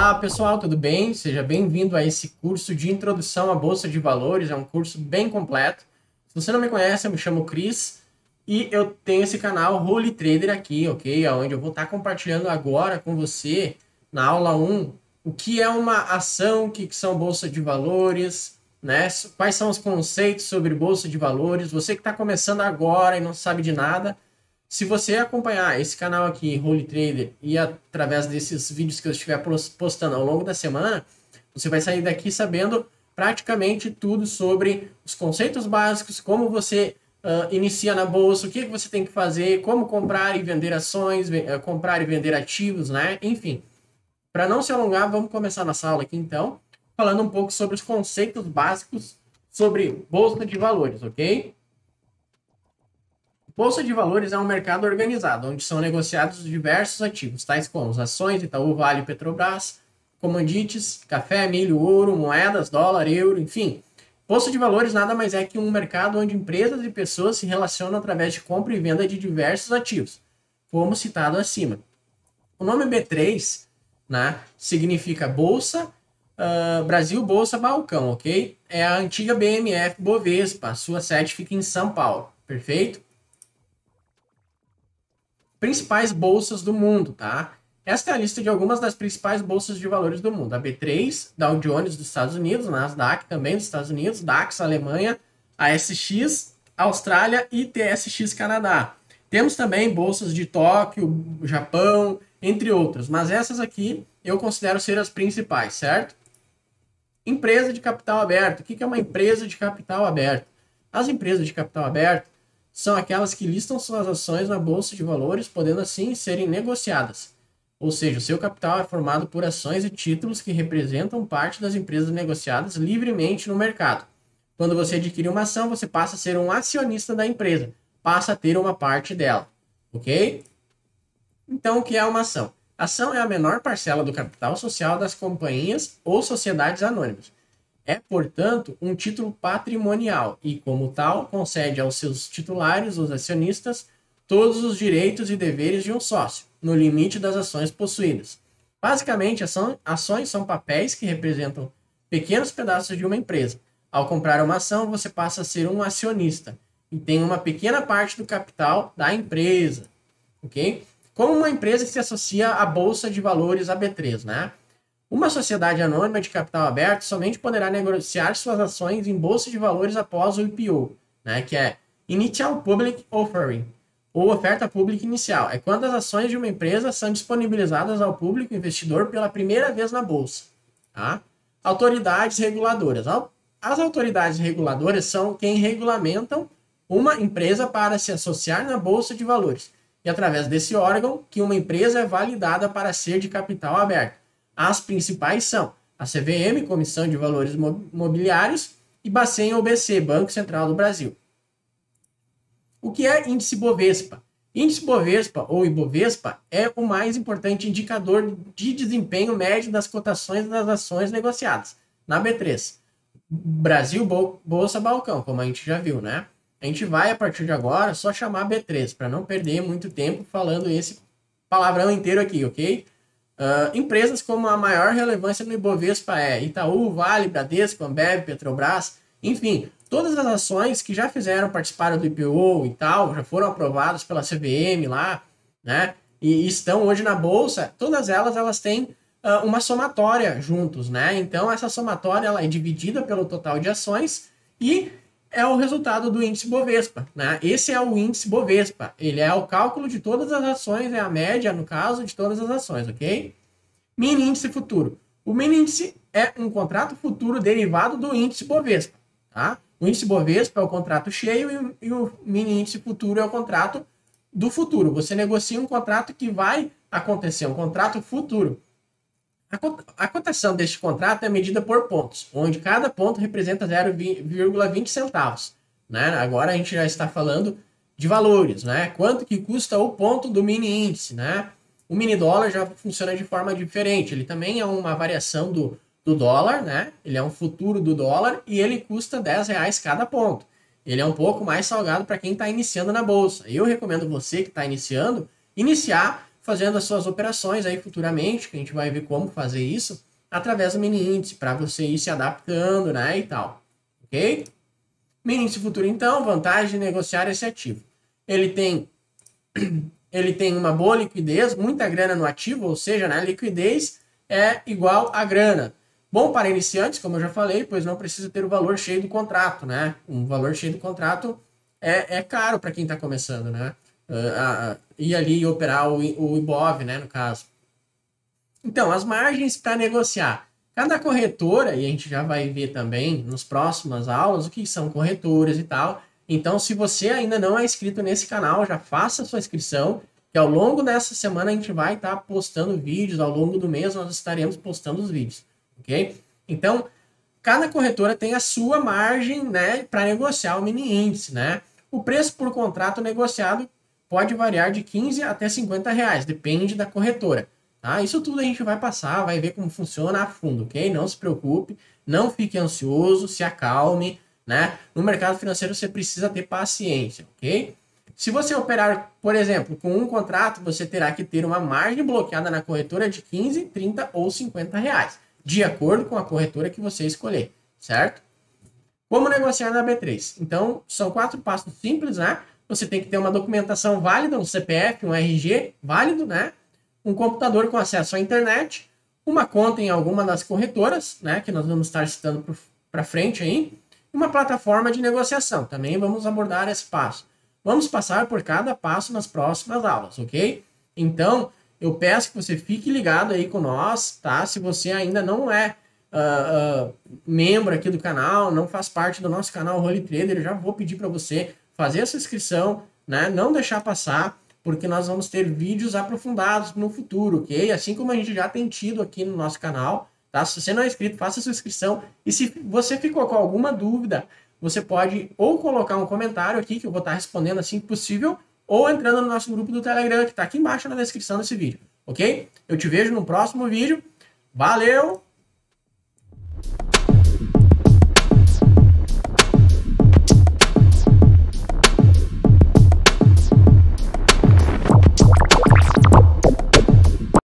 Olá pessoal, tudo bem? Seja bem-vindo a esse curso de introdução à Bolsa de Valores, é um curso bem completo. Se você não me conhece, eu me chamo Cris e eu tenho esse canal RoleTrader aqui, ok? Onde eu vou estar compartilhando agora com você, na aula 1, o que é uma ação, o que são Bolsa de Valores, né? Quais são os conceitos sobre Bolsa de Valores. Você que está começando agora e não sabe de nada, se você acompanhar esse canal aqui, RoleTrader, e através desses vídeos que eu estiver postando ao longo da semana, você vai sair daqui sabendo praticamente tudo sobre os conceitos básicos, como você inicia na bolsa, o que você tem que fazer, como comprar e vender ações, comprar e vender ativos, né? Enfim, para não se alongar, vamos começar nossa aula aqui então, falando um pouco sobre os conceitos básicos sobre Bolsa de Valores, ok? Bolsa de Valores é um mercado organizado, onde são negociados diversos ativos, tais como ações, Itaú, Vale, Petrobras, commodities, café, milho, ouro, moedas, dólar, euro, enfim. Bolsa de Valores nada mais é que um mercado onde empresas e pessoas se relacionam através de compra e venda de diversos ativos, como citado acima. O nome B3, né, significa Bolsa, Brasil, Bolsa, Balcão, ok? É a antiga BMF Bovespa, sua sede fica em São Paulo, perfeito? Principais bolsas do mundo, tá? Esta é a lista de algumas das principais bolsas de valores do mundo. A B3, Dow Jones dos Estados Unidos, Nasdaq também dos Estados Unidos, DAX, Alemanha, ASX, Austrália e TSX, Canadá. Temos também bolsas de Tóquio, Japão, entre outras. Mas essas aqui eu considero ser as principais, certo? Empresa de capital aberto. O que é uma empresa de capital aberto? As empresas de capital aberto são aquelas que listam suas ações na Bolsa de Valores, podendo assim serem negociadas. Ou seja, o seu capital é formado por ações e títulos que representam parte das empresas negociadas livremente no mercado. Quando você adquire uma ação, você passa a ser um acionista da empresa, passa a ter uma parte dela, ok? Então, o que é uma ação? Ação é a menor parcela do capital social das companhias ou sociedades anônimas. É, portanto, um título patrimonial e, como tal, concede aos seus titulares, os acionistas, todos os direitos e deveres de um sócio, no limite das ações possuídas. Basicamente, ações são papéis que representam pequenos pedaços de uma empresa. Ao comprar uma ação, você passa a ser um acionista e tem uma pequena parte do capital da empresa, ok? Como uma empresa que se associa à Bolsa de Valores, a B3, né? Uma sociedade anônima de capital aberto somente poderá negociar suas ações em bolsa de valores após o IPO, né, que é Initial Public Offering, ou oferta pública inicial. É quando as ações de uma empresa são disponibilizadas ao público investidor pela primeira vez na bolsa. Tá? Autoridades reguladoras. As autoridades reguladoras são quem regulamentam uma empresa para se associar na bolsa de valores. E através desse órgão que uma empresa é validada para ser de capital aberto. As principais são a CVM, Comissão de Valores Mobiliários, e Bacen ou BC, Banco Central do Brasil. O que é índice Bovespa? Índice Bovespa ou Ibovespa é o mais importante indicador de desempenho médio das cotações das ações negociadas na B3. Brasil, Bolsa, Balcão, como a gente já viu, né? A gente vai, a partir de agora, só chamar B3, para não perder muito tempo falando esse palavrão inteiro aqui, ok? Empresas como a maior relevância no Ibovespa é Itaú, Vale, Bradesco, Ambev, Petrobras, enfim, todas as ações que já participaram do IPO e tal, já foram aprovadas pela CVM lá, né, e estão hoje na Bolsa, todas elas têm uma somatória juntos, né, então essa somatória ela é dividida pelo total de ações e é o resultado do índice Bovespa, né? Esse é o índice Bovespa, ele é o cálculo de todas as ações, é a média, no caso, de todas as ações, ok? Mini índice futuro. O mini índice é um contrato futuro derivado do índice Bovespa, tá? O índice Bovespa é o contrato cheio e o mini índice futuro é o contrato do futuro. Você negocia um contrato que vai acontecer, um contrato futuro. A cotação deste contrato é medida por pontos, onde cada ponto representa 0,20 centavos. Né? Agora a gente já está falando de valores, né? Quanto que custa o ponto do mini índice, né? O mini dólar já funciona de forma diferente, ele também é uma variação do dólar, né? Ele é um futuro do dólar e ele custa R$10 cada ponto. Ele é um pouco mais salgado para quem está iniciando na bolsa. Eu recomendo você que está iniciar fazendo as suas operações aí futuramente, que a gente vai ver como fazer isso, através do mini índice, para você ir se adaptando, né, e tal, ok? Mini índice futuro, então, vantagem de negociar esse ativo. Ele tem uma boa liquidez, muita grana no ativo, ou seja, né, liquidez é igual a grana. Bom para iniciantes, como eu já falei, pois não precisa ter o valor cheio do contrato, né? Um valor cheio do contrato é caro para quem está começando, né? Ir ali e operar o Ibov, né, no caso. Então, as margens para negociar. Cada corretora, e a gente já vai ver também nas próximas aulas o que são corretoras e tal. Então, se você ainda não é inscrito nesse canal, já faça a sua inscrição, que ao longo dessa semana a gente vai estar postando vídeos, ao longo do mês nós estaremos postando os vídeos. Okay? Então, cada corretora tem a sua margem, né, para negociar o mini índice, né? O preço por contrato negociado pode variar de 15 até 50 reais, depende da corretora. Tá? Isso tudo a gente vai passar, vai ver como funciona a fundo, ok? Não se preocupe, não fique ansioso, se acalme, né? No mercado financeiro você precisa ter paciência, ok? Se você operar, por exemplo, com um contrato, você terá que ter uma margem bloqueada na corretora de 15, 30 ou 50 reais. De acordo com a corretora que você escolher, certo? Como negociar na B3? Então, são 4 passos simples, né? Você tem que ter uma documentação válida, um CPF, um RG válido, né? Um computador com acesso à internet, uma conta em alguma das corretoras, né? Que nós vamos estar citando para frente aí. E uma plataforma de negociação. Também vamos abordar esse passo. Vamos passar por cada passo nas próximas aulas, ok? Então, eu peço que você fique ligado aí com nós, tá? Se você ainda não é membro aqui do canal, não faz parte do nosso canal RoleTrader, eu já vou pedir para você fazer essa inscrição, né? Não deixar passar, porque nós vamos ter vídeos aprofundados no futuro, ok? Assim como a gente já tem tido aqui no nosso canal, tá? Se você não é inscrito, faça a sua inscrição. E se você ficou com alguma dúvida, você pode ou colocar um comentário aqui, que eu vou estar respondendo assim que possível, ou entrando no nosso grupo do Telegram, que está aqui embaixo na descrição desse vídeo, ok? Eu te vejo no próximo vídeo. Valeu!